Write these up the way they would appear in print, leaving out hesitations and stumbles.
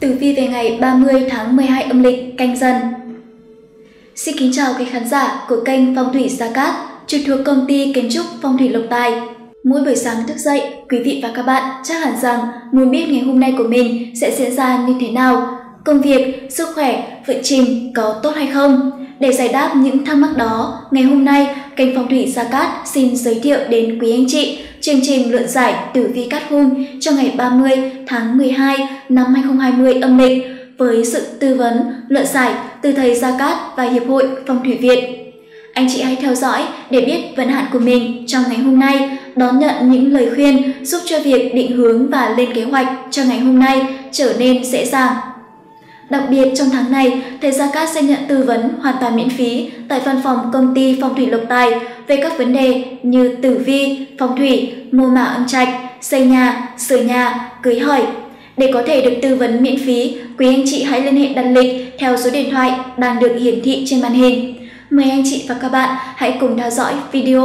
Tử vi về ngày 30 tháng 12 âm lịch Canh Dần. Xin kính chào quý khán giả của kênh Phong Thủy Gia Cát, trực thuộc Công ty Kiến Trúc Phong Thủy Lộc Tài. Mỗi buổi sáng thức dậy, quý vị và các bạn chắc hẳn rằng muốn biết ngày hôm nay của mình sẽ diễn ra như thế nào, công việc, sức khỏe, vận trình có tốt hay không. Để giải đáp những thắc mắc đó, ngày hôm nay kênh Phong Thủy Gia Cát xin giới thiệu đến quý anh chị chương trình luận giải tử vi cát hung cho ngày 30 tháng 12 năm 2020 âm lịch với sự tư vấn luận giải từ thầy Gia Cát và Hiệp hội Phong Thủy Việt. Anh chị hãy theo dõi để biết vận hạn của mình trong ngày hôm nay, đón nhận những lời khuyên giúp cho việc định hướng và lên kế hoạch cho ngày hôm nay trở nên dễ dàng. Đặc biệt trong tháng này, thầy Gia Cát sẽ nhận tư vấn hoàn toàn miễn phí tại văn phòng Công ty Phong Thủy Lộc Tài về các vấn đề như tử vi, phong thủy, mô mả âm trạch, xây nhà, sửa nhà, cưới hỏi. Để có thể được tư vấn miễn phí, quý anh chị hãy liên hệ đặt lịch theo số điện thoại đang được hiển thị trên màn hình. Mời anh chị và các bạn hãy cùng theo dõi video.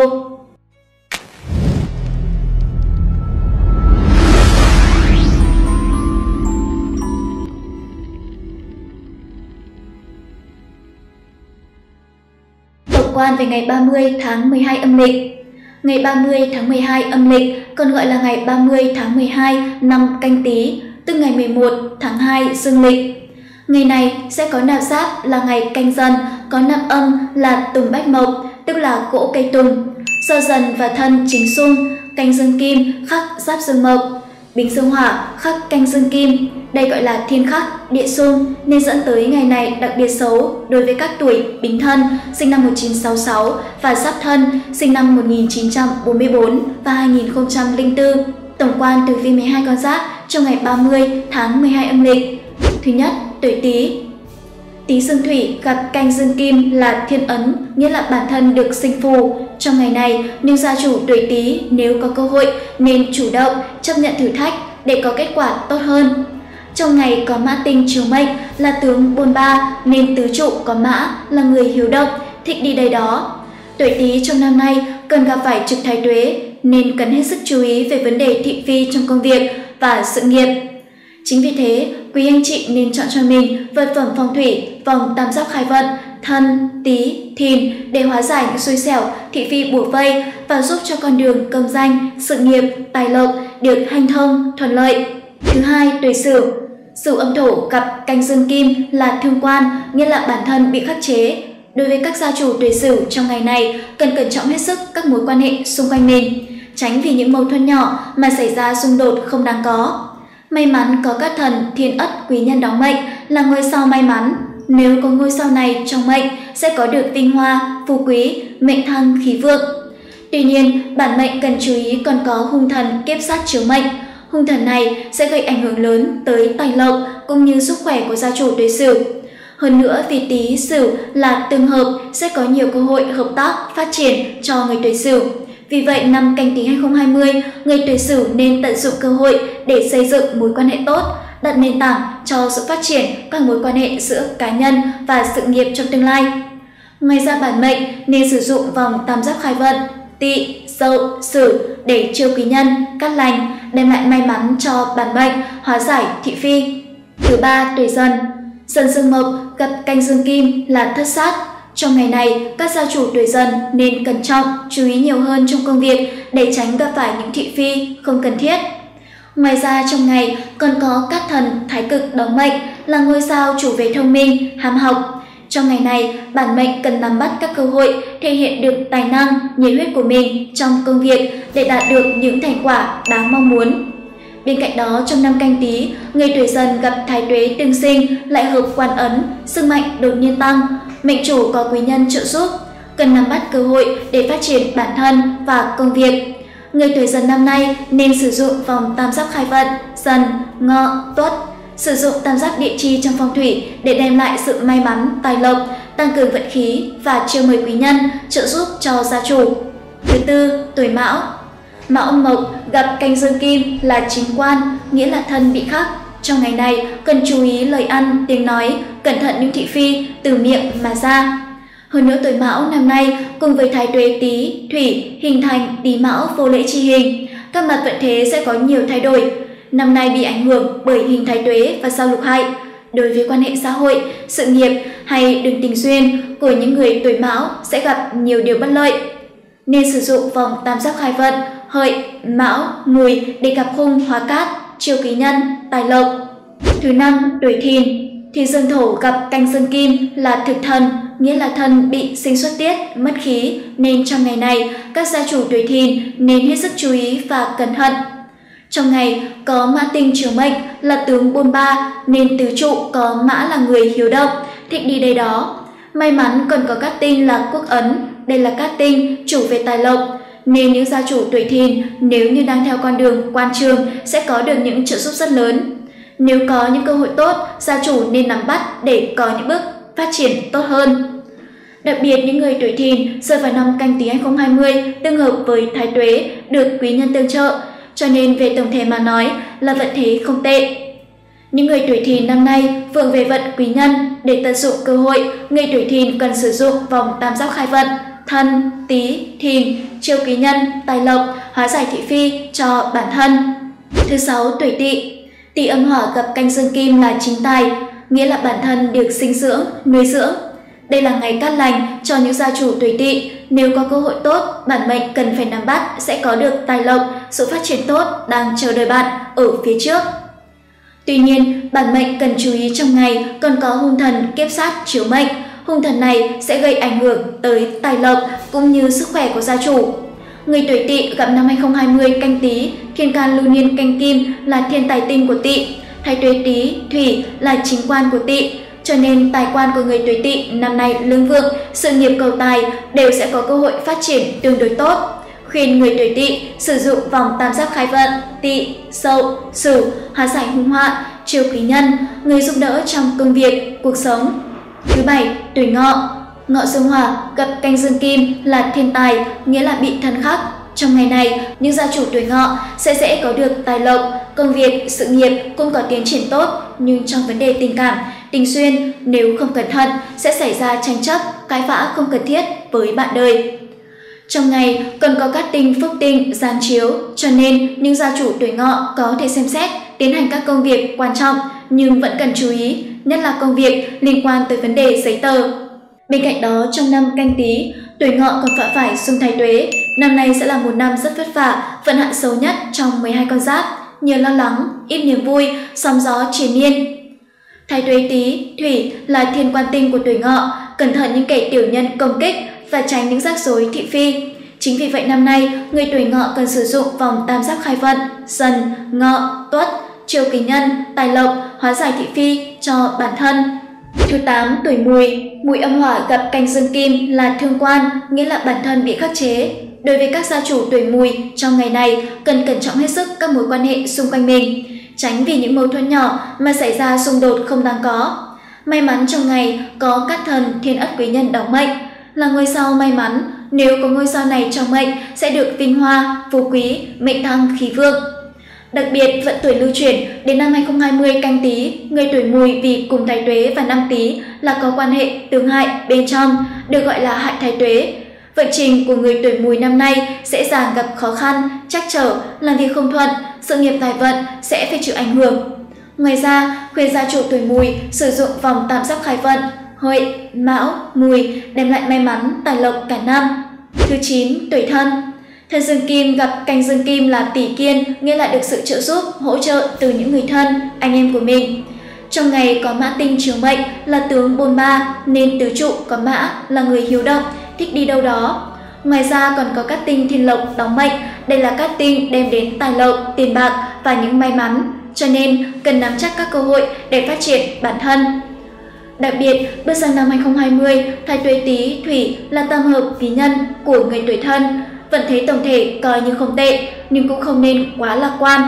Tổng quan về ngày 30 tháng 12 âm lịch. Ngày 30 tháng 12 âm lịch còn gọi là ngày 30 tháng 12 năm Canh Tý, tức ngày 11 tháng 2 dương lịch. Ngày này sẽ có nạp giáp là ngày Canh Dần, có nạp âm là tùng bách mộc, tức là gỗ cây tùng. Do Dần và Thân chính xung, Canh dương kim khắc giáp dương mộc, Bính dương hỏa khắc Canh dương kim. Đây gọi là thiên khắc, địa xung nên dẫn tới ngày này đặc biệt xấu đối với các tuổi Bính Thân sinh năm 1966 và Giáp Thân sinh năm 1944 và 2004. Tổng quan tử vi 12 con giáp trong ngày 30 tháng 12 âm lịch. Thứ nhất, tuổi Tý. Tý dương thủy gặp Canh dương kim là thiên ấn, nghĩa là bản thân được sinh phù. Trong ngày này, nếu gia chủ tuổi Tý nếu có cơ hội nên chủ động chấp nhận thử thách để có kết quả tốt hơn. Trong ngày có mã tinh chiếu mệnh là tướng Bôn Ba nên tứ trụ có mã là người hiếu động, thích đi đây đó. Tuổi Tý trong năm nay cần gặp phải trực thái tuế nên cần hết sức chú ý về vấn đề thị phi trong công việc và sự nghiệp. Chính vì thế, quý anh chị nên chọn cho mình vật phẩm phong thủy vòng tam giác khai vận Thân, Tý, Thìn để hóa giải những xui xẻo, thị phi bủa vây và giúp cho con đường công danh, sự nghiệp, tài lộc được hanh thông, thuận lợi. Thứ hai, tuổi Sửu. Sửu âm thổ gặp Canh dương kim là thương quan, nghĩa là bản thân bị khắc chế. Đối với các gia chủ tuổi Sửu trong ngày này, cần cẩn trọng hết sức các mối quan hệ xung quanh mình, tránh vì những mâu thuẫn nhỏ mà xảy ra xung đột không đáng có. May mắn có các thần thiên ất quý nhân đóng mệnh là ngôi sao may mắn. Nếu có ngôi sao này trong mệnh sẽ có được vinh hoa, phú quý, mệnh thăng, khí vượng. Tuy nhiên, bản mệnh cần chú ý còn có hung thần kiếp sát chiếu mệnh. Hung thần này sẽ gây ảnh hưởng lớn tới tài lộc cũng như sức khỏe của gia chủ tuổi Sửu. Hơn nữa, vì Tý Sửu là tương hợp sẽ có nhiều cơ hội hợp tác phát triển cho người tuổi Sửu. Vì vậy, năm Canh Tý 2020, người tuổi Sửu nên tận dụng cơ hội để xây dựng mối quan hệ tốt, đặt nền tảng cho sự phát triển các mối quan hệ giữa cá nhân và sự nghiệp trong tương lai. Ngoài ra, bản mệnh nên sử dụng vòng tam giác khai vận Tỵ, Dậu, Sửu để chiêu quý nhân, cát lành, đem lại may mắn cho bản mệnh, hóa giải thị phi. Thứ ba, tuổi Dần. Dần dương mộc gặp Canh dương kim là thất sát. Trong ngày này, các gia chủ tuổi Dần nên cẩn trọng, chú ý nhiều hơn trong công việc để tránh gặp phải những thị phi không cần thiết. Ngoài ra, trong ngày còn có các thần thái cực đóng mệnh là ngôi sao chủ về thông minh, ham học. Trong ngày này, bản mệnh cần nắm bắt các cơ hội thể hiện được tài năng, nhiệt huyết của mình trong công việc để đạt được những thành quả đáng mong muốn. Bên cạnh đó, trong năm Canh Tý, người tuổi Dần gặp thái tuế tương sinh lại hợp quan ấn, sức mạnh đột nhiên tăng. Mệnh chủ có quý nhân trợ giúp, cần nắm bắt cơ hội để phát triển bản thân và công việc. Người tuổi Dần năm nay nên sử dụng vòng tam giác khai vận Dần, Ngọ, Tuất, sử dụng tam giác địa chi trong phong thủy để đem lại sự may mắn, tài lộc, tăng cường vận khí và chiêu mời quý nhân trợ giúp cho gia chủ. Thứ tư, tuổi Mão. Mão âm mộc gặp Canh dương kim là chính quan, nghĩa là thân bị khắc. Trong ngày này, cần chú ý lời ăn, tiếng nói, cẩn thận những thị phi từ miệng mà ra. Hơn nữa, tuổi Mão năm nay cùng với thái tuế Tý, Thủy hình thành Tý Mão vô lễ chi hình. Các mặt vận thế sẽ có nhiều thay đổi. năm nay bị ảnh hưởng bởi hình thái tuế và sao lục hại. Đối với quan hệ xã hội, sự nghiệp hay đường tình duyên của những người tuổi Mão sẽ gặp nhiều điều bất lợi. Nên sử dụng vòng tam giác khai vận Hợi, Mão, Mùi để gặp khung hóa cát, chiêu ký nhân, tài lộc. Thứ năm, tuổi Thìn. Thì dương thổ gặp canh dương kim là thực thần, nghĩa là thần bị sinh xuất tiết, mất khí, nên trong ngày này các gia chủ tuổi Thìn nên hết sức chú ý và cẩn thận. Trong ngày có mã tinh chiếu mệnh là tướng Bôn Ba nên tứ trụ có mã là người hiếu động, thích đi đây đó. May mắn còn có cát tinh là Quốc Ấn, đây là cát tinh chủ về tài lộc, nên những gia chủ tuổi Thìn nếu như đang theo con đường quan trường sẽ có được những trợ giúp rất lớn. Nếu có những cơ hội tốt, gia chủ nên nắm bắt để có những bước phát triển tốt hơn. Đặc biệt những người tuổi Thìn rơi vào năm Canh Tí 2020 tương hợp với Thái Tuế được quý nhân tương trợ, cho nên về tổng thể mà nói là vận thế không tệ. Những người tuổi Thìn năm nay vượng về vận quý nhân, để tận dụng cơ hội, người tuổi Thìn cần sử dụng vòng tam giác khai vận Thân, Tý, Thìn, chiêu quý nhân, tài lộc, hóa giải thị phi cho bản thân. Thứ sáu, tuổi Tỵ. Tỵ âm hỏa gặp canh dương kim là chính tài, nghĩa là bản thân được sinh dưỡng, nuôi dưỡng. Đây là ngày cát lành cho những gia chủ tuổi Tỵ, nếu có cơ hội tốt, bản mệnh cần phải nắm bắt sẽ có được tài lộc, sự phát triển tốt đang chờ đợi bạn ở phía trước. Tuy nhiên, bản mệnh cần chú ý trong ngày còn có hung thần kiếp sát chiếu mệnh. Hung thần này sẽ gây ảnh hưởng tới tài lộc cũng như sức khỏe của gia chủ. Người tuổi Tỵ gặp năm 2020 Canh Tí, thiên can lưu niên canh kim là thiên tài tinh của Tỵ, thái tuế Tý, thủy là chính quan của Tỵ, cho nên tài quan của người tuổi Tỵ năm nay lương vượng, sự nghiệp cầu tài đều sẽ có cơ hội phát triển tương đối tốt. Khuyên người tuổi Tỵ sử dụng vòng tam giác khai vận Tỵ, Dậu, Sửu, hóa giải hung họa, chiêu quý nhân, người giúp đỡ trong công việc, cuộc sống. Thứ bảy, tuổi Ngọ. Ngọ dương hỏa gặp canh dương kim là thiên tài, nghĩa là bị thân khắc. Trong ngày này, những gia chủ tuổi Ngọ sẽ dễ có được tài lộc, công việc, sự nghiệp cũng có tiến triển tốt, nhưng trong vấn đề tình cảm, tình duyên nếu không cẩn thận sẽ xảy ra tranh chấp, cãi vã không cần thiết với bạn đời. Trong ngày cần có các tinh phúc tinh giáng chiếu, cho nên những gia chủ tuổi Ngọ có thể xem xét tiến hành các công việc quan trọng nhưng vẫn cần chú ý, nhất là công việc liên quan tới vấn đề giấy tờ. Bên cạnh đó, trong năm Canh Tí, tuổi Ngọ còn phạm phải xung thái tuế. Năm nay sẽ là một năm rất vất vả, vận hạn xấu nhất trong 12 con giáp, nhiều lo lắng, ít niềm vui, sóng gió triền miên. Thái tuế Tý, thủy là thiên quan tinh của tuổi Ngọ, cẩn thận những kẻ tiểu nhân công kích và tránh những rắc rối thị phi. Chính vì vậy năm nay, người tuổi Ngọ cần sử dụng vòng tam giác khai vận Dần, Ngọ, Tuất, chiêu ký nhân, tài lộc, hóa giải thị phi cho bản thân. Thứ 8, tuổi Mùi. Mùi âm hỏa gặp canh dương kim là thương quan, nghĩa là bản thân bị khắc chế. Đối với các gia chủ tuổi Mùi, trong ngày này cần cẩn trọng hết sức các mối quan hệ xung quanh mình, tránh vì những mâu thuẫn nhỏ mà xảy ra xung đột không đáng có. May mắn trong ngày có các thần thiên ất quý nhân đóng mệnh, là ngôi sao may mắn, nếu có ngôi sao này trong mệnh sẽ được vinh hoa, phú quý, mệnh thăng khí vượng. Đặc biệt, vận tuổi lưu chuyển đến năm 2020 Canh Tí, người tuổi Mùi vì cùng thái tuế và năm Tí là có quan hệ tương hại bên trong, được gọi là hại thái tuế. Vận trình của người tuổi Mùi năm nay sẽ dàng gặp khó khăn, trắc trở, làm việc không thuận, sự nghiệp tài vận sẽ phải chịu ảnh hưởng. Ngoài ra, khuyên gia chủ tuổi Mùi sử dụng vòng tam giác khai vận Hợi, Mão, Mùi đem lại may mắn, tài lộc cả năm. Thứ 9, tuổi Thân. Thân dương kim gặp canh dương kim là tỷ kiên, nghĩa là được sự trợ giúp, hỗ trợ từ những người thân, anh em của mình. Trong ngày có mã tinh chiếu mệnh là tướng Bôn Ba, nên tứ trụ có mã là người hiếu động, thích đi đâu đó. Ngoài ra còn có các tinh thiên lộc đóng mệnh, đây là các tinh đem đến tài lộc, tiền bạc và những may mắn, cho nên cần nắm chắc các cơ hội để phát triển bản thân. Đặc biệt, bước sang năm 2020, thái tuế Tý, thủy là tam hợp quý nhân của người tuổi Thân. Vận thế tổng thể coi như không tệ, nhưng cũng không nên quá lạc quan.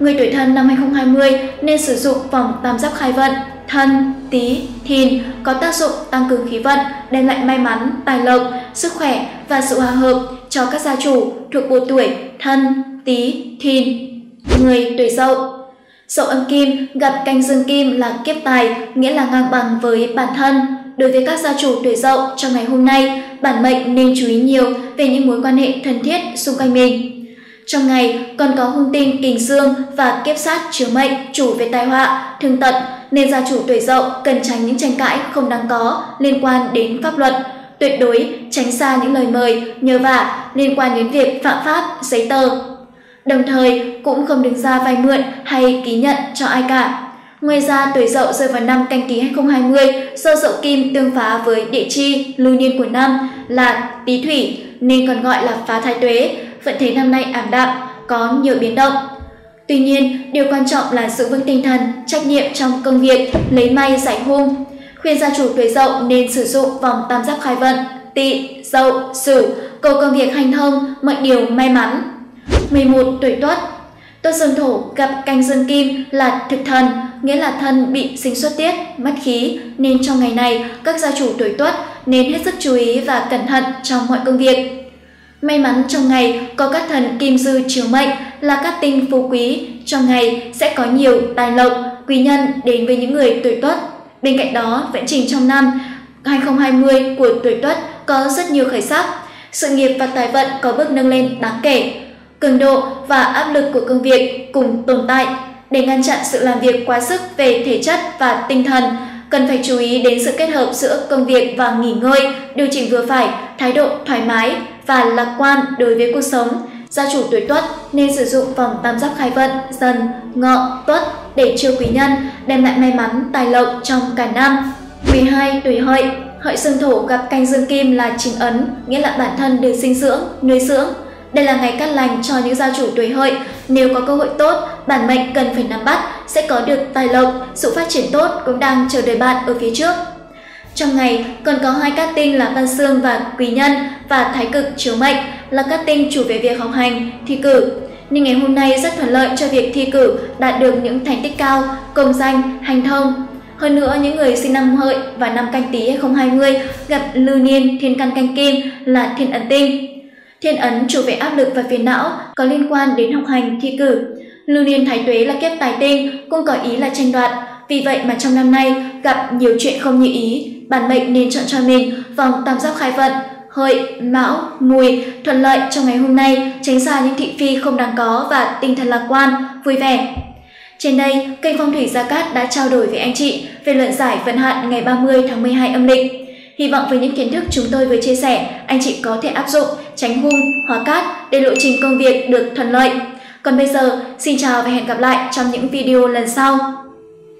Người tuổi Thân năm 2020 nên sử dụng vòng tam giác khai vận Thân, Tý, Thìn có tác dụng tăng cường khí vận, đem lại may mắn, tài lộc, sức khỏe và sự hòa hợp cho các gia chủ thuộc bộ tuổi Thân, Tý, Thìn. Người tuổi Dậu. Dậu âm kim gặp canh dương kim là kiếp tài, nghĩa là ngang bằng với bản thân. Đối với các gia chủ tuổi Dậu trong ngày hôm nay, bản mệnh nên chú ý nhiều về những mối quan hệ thân thiết xung quanh mình. Trong ngày còn có hung tinh kình xương và kiếp sát chiếu mệnh chủ về tai họa, thương tật, nên gia chủ tuổi Dậu cần tránh những tranh cãi không đáng có liên quan đến pháp luật. Tuyệt đối tránh xa những lời mời, nhờ vả liên quan đến việc phạm pháp, giấy tờ. Đồng thời cũng không đứng ra vay mượn hay ký nhận cho ai cả. Ngoài ra, tuổi Dậu rơi vào năm Canh Tí 2020 do Dậu Kim tương phá với địa chi lưu niên của năm là Tý Thủy, nên còn gọi là phá thái tuế. Vận thế năm nay ảm đạm, có nhiều biến động. Tuy nhiên, điều quan trọng là giữ vững tinh thần, trách nhiệm trong công việc, lấy may giải hung. Khuyên gia chủ tuổi Dậu nên sử dụng vòng tam giác khai vận Tỵ, Dậu, Sửu, cầu công việc hanh thông, mọi điều may mắn. 11. Tuổi Tuất. Tuất dương thổ gặp canh dương kim là thực thần, nghĩa là thân bị sinh xuất tiết, mất khí, nên trong ngày này các gia chủ tuổi Tuất nên hết sức chú ý và cẩn thận trong mọi công việc. May mắn trong ngày có các thần kim dư chiếu mệnh là các tinh phú quý, trong ngày sẽ có nhiều tài lộc, quý nhân đến với những người tuổi Tuất. Bên cạnh đó, vận trình trong năm 2020 của tuổi Tuất có rất nhiều khởi sắc, sự nghiệp và tài vận có bước nâng lên đáng kể. Cường độ và áp lực của công việc cùng tồn tại. Để ngăn chặn sự làm việc quá sức về thể chất và tinh thần, cần phải chú ý đến sự kết hợp giữa công việc và nghỉ ngơi, điều chỉnh vừa phải, thái độ thoải mái và lạc quan đối với cuộc sống. Gia chủ tuổi Tuất nên sử dụng vòng tam giác khai vận Dần, Ngọ, Tuất để chiêu quý nhân, đem lại may mắn, tài lộc trong cả năm. 12. Tuổi Hợi. Hợi dương thổ gặp canh dương kim là chính ấn, nghĩa là bản thân được dinh dưỡng, nuôi dưỡng. Đây là ngày cát lành cho những gia chủ tuổi Hợi. Nếu có cơ hội tốt, bản mệnh cần phải nắm bắt, sẽ có được tài lộc, sự phát triển tốt cũng đang chờ đợi bạn ở phía trước. Trong ngày còn có hai cát tinh là Văn Xương và Quý Nhân, và Thái Cực chiếu mệnh là cát tinh chủ về việc học hành, thi cử. Nhưng ngày hôm nay rất thuận lợi cho việc thi cử, đạt được những thành tích cao, công danh, hành thông. Hơn nữa, những người sinh năm Hợi và năm Canh Tí 2020 gặp lưu niên thiên can canh kim là thiên ấn tinh. Thiên ấn chủ về áp lực và phiền não, có liên quan đến học hành, thi cử. Lưu niên thái tuế là kiếp tài tinh, cũng có ý là tranh đoạt. Vì vậy mà trong năm nay gặp nhiều chuyện không như ý, bản mệnh nên chọn cho mình vòng tam giác khai vận Hợi, Mão, Mùi thuận lợi trong ngày hôm nay, tránh xa những thị phi không đáng có và tinh thần lạc quan, vui vẻ. Trên đây, kênh Phong Thủy Gia Cát đã trao đổi với anh chị về luận giải vận hạn ngày 30 tháng 12 âm lịch. Hy vọng với những kiến thức chúng tôi vừa chia sẻ, anh chị có thể áp dụng, tránh hung, hóa cát để lộ trình công việc được thuận lợi. Còn bây giờ, xin chào và hẹn gặp lại trong những video lần sau.